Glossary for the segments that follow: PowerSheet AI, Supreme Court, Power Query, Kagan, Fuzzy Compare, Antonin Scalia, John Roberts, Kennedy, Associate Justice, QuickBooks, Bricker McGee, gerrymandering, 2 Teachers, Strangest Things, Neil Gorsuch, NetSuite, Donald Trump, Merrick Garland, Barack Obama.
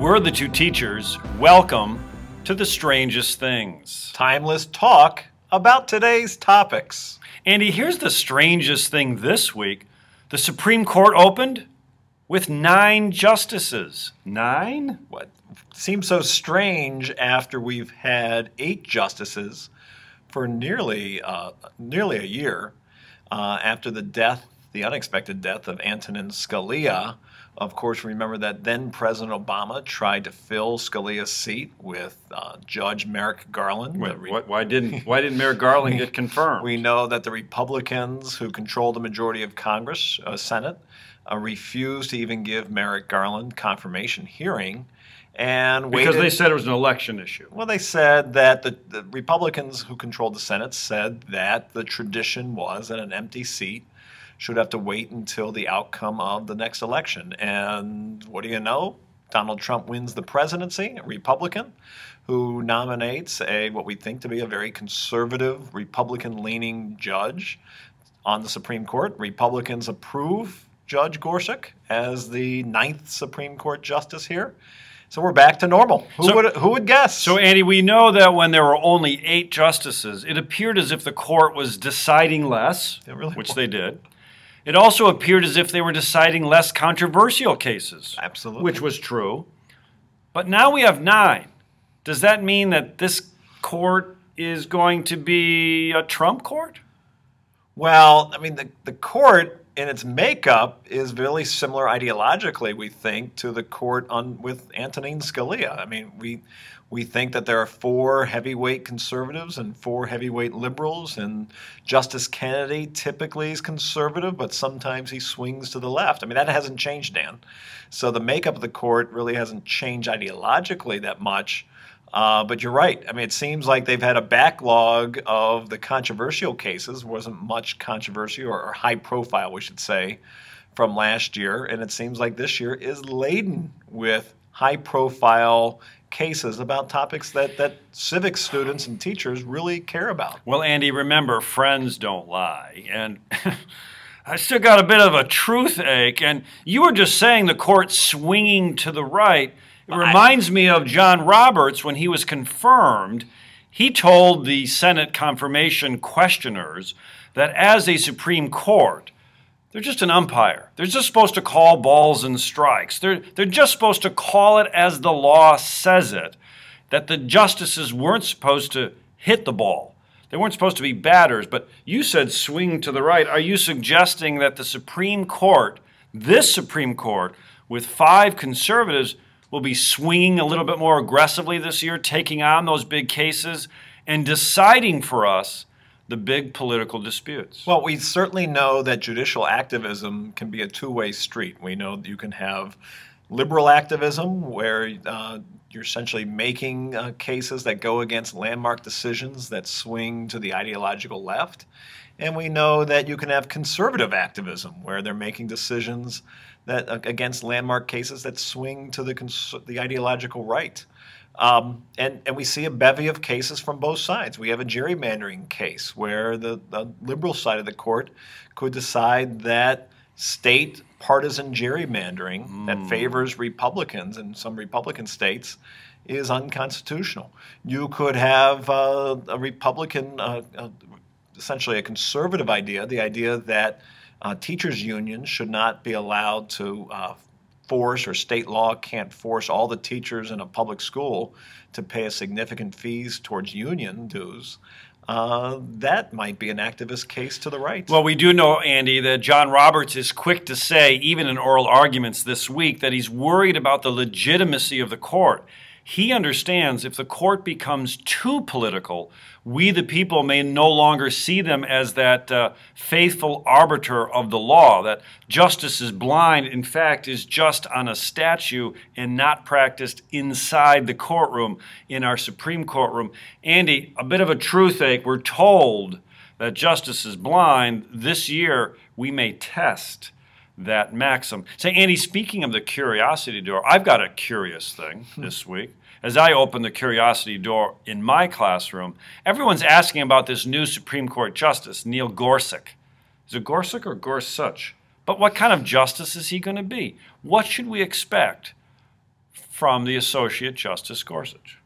We're the two teachers. Welcome to The Strangest Things. Timeless talk about today's topics. Andy, here's the strangest thing this week. The Supreme Court opened with 9 justices. 9? What? Seems so strange after we've had 8 justices for nearly a year after the unexpected death of Antonin Scalia. Of course, remember that then President Obama tried to fill Scalia's seat with Judge Merrick Garland. Wait, why didn't Merrick Garland get confirmed? We know that the Republicans who control the majority of Congress, Senate, refused to even give Merrick Garland confirmation hearing, and waited. Because they said it was an election issue. Well, they said that the Republicans who controlled the Senate said that the tradition was that an empty seat should have to wait until the outcome of the next election. And what do you know? Donald Trump wins the presidency, a Republican, who nominates what we think to be a very conservative, Republican-leaning judge on the Supreme Court. Republicans approve Judge Gorsuch as the 9th Supreme Court justice here. So we're back to normal. Who would guess? So, Andy, we know that when there were only 8 justices, it appeared as if the court was deciding less, which they did. It also appeared as if they were deciding less controversial cases. Absolutely. Which was true. But now we have 9. Does that mean that this court is going to be a Trump court? Well, I mean, the court in its makeup is really similar ideologically, we think, to the court with Antonin Scalia. I mean, we think that there are 4 heavyweight conservatives and 4 heavyweight liberals, and Justice Kennedy typically is conservative, but sometimes he swings to the left. I mean, that hasn't changed, Dan. So the makeup of the court really hasn't changed ideologically that much. But you're right. I mean, it seems like they've had a backlog of the controversial cases. Wasn't much controversy or high profile, we should say, from last year. And it seems like this year is laden with high profile cases about topics that civic students and teachers really care about. Well, Andy, remember, friends don't lie. And I still got a bit of a truth ache. And you were just saying the court swinging to the right. It reminds me of John Roberts when he was confirmed. He told the Senate confirmation questioners that as a Supreme Court, they're just an umpire. They're just supposed to call balls and strikes. They're just supposed to call it as the law says it, that the justices weren't supposed to hit the ball. They weren't supposed to be batters, but you said swing to the right. Are you suggesting that the Supreme Court, this Supreme Court, with 5 conservatives, will be swinging a little bit more aggressively this year, taking on those big cases and deciding for us the big political disputes? Well, we certainly know that judicial activism can be a two-way street. We know that you can have liberal activism, where you're essentially making cases that go against landmark decisions that swing to the ideological left. And we know that you can have conservative activism, where they're making decisions that against landmark cases that swing to the ideological right. And we see a bevy of cases from both sides. We have a gerrymandering case where the liberal side of the court could decide that state partisan gerrymandering that favors Republicans in some Republican states is unconstitutional. You could have a Republican, essentially a conservative idea, the idea that teachers' unions should not be allowed to force, or state law can't force all the teachers in a public school to pay a significant fees towards union dues. That might be an activist case to the right. Well, we do know, Andy, that John Roberts is quick to say, even in oral arguments this week, that he's worried about the legitimacy of the court. He understands if the court becomes too political, we the people may no longer see them as that faithful arbiter of the law, that justice is blind, in fact, is just on a statue and not practiced inside the courtroom, in our Supreme Courtroom. Andy, a bit of a truth ache. We're told that justice is blind. This year, we may test that maxim. Say, Andy, speaking of the curiosity door, I've got a curious thing this week. As I open the curiosity door in my classroom, everyone's asking about this new Supreme Court justice, Neil Gorsuch. Is it Gorsuch or Gorsuch? But what kind of justice is he going to be? What should we expect from the Associate Justice Gorsuch.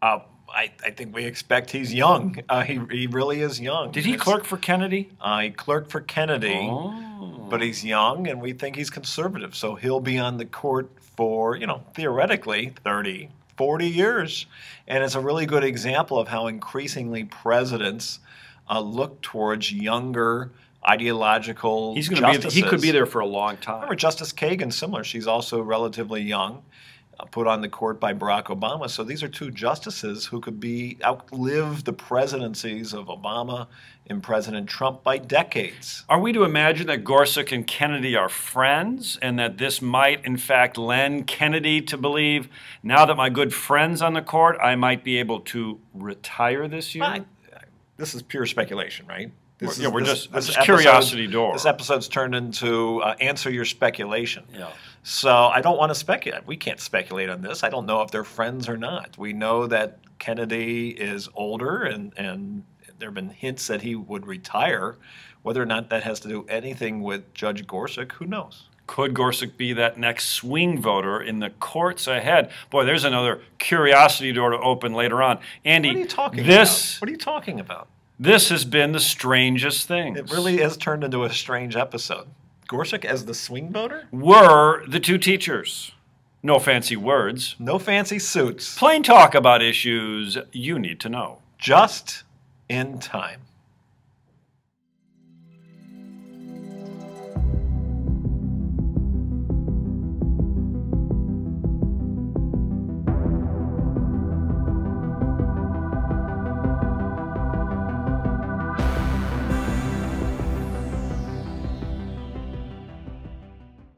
I think we expect he's young. He really is young. Did he clerk for Kennedy? He clerked for Kennedy, but he's young, and we think he's conservative. So he'll be on the court for, you know, theoretically 30, 40 years. And it's a really good example of how increasingly presidents look towards younger ideological justices. He could be there for a long time. Remember, Justice Kagan, similar. She's also relatively young. Put on the court by Barack Obama. So these are two justices who could be outlive the presidencies of Obama and President Trump by decades. Are we to imagine that Gorsuch and Kennedy are friends and that this might, in fact, lend Kennedy to believe, now that my good friend's on the court, I might be able to retire this year? This is pure speculation, right? This is curiosity door. This episode's turned into answer your speculation. Yeah. So I don't want to speculate. We can't speculate on this. I don't know if they're friends or not. We know that Kennedy is older, and there have been hints that he would retire. Whether or not that has to do anything with Judge Gorsuch, who knows? Could Gorsuch be that next swing voter in the courts ahead? Boy, there's another curiosity door to open later on. Andy, what are you talking about? What are you talking about? This has been The Strangest Things. It really has turned into a strange episode. Gorsuch as the swing voter? Were the two teachers. No fancy words. No fancy suits. Plain talk about issues you need to know. Just in time.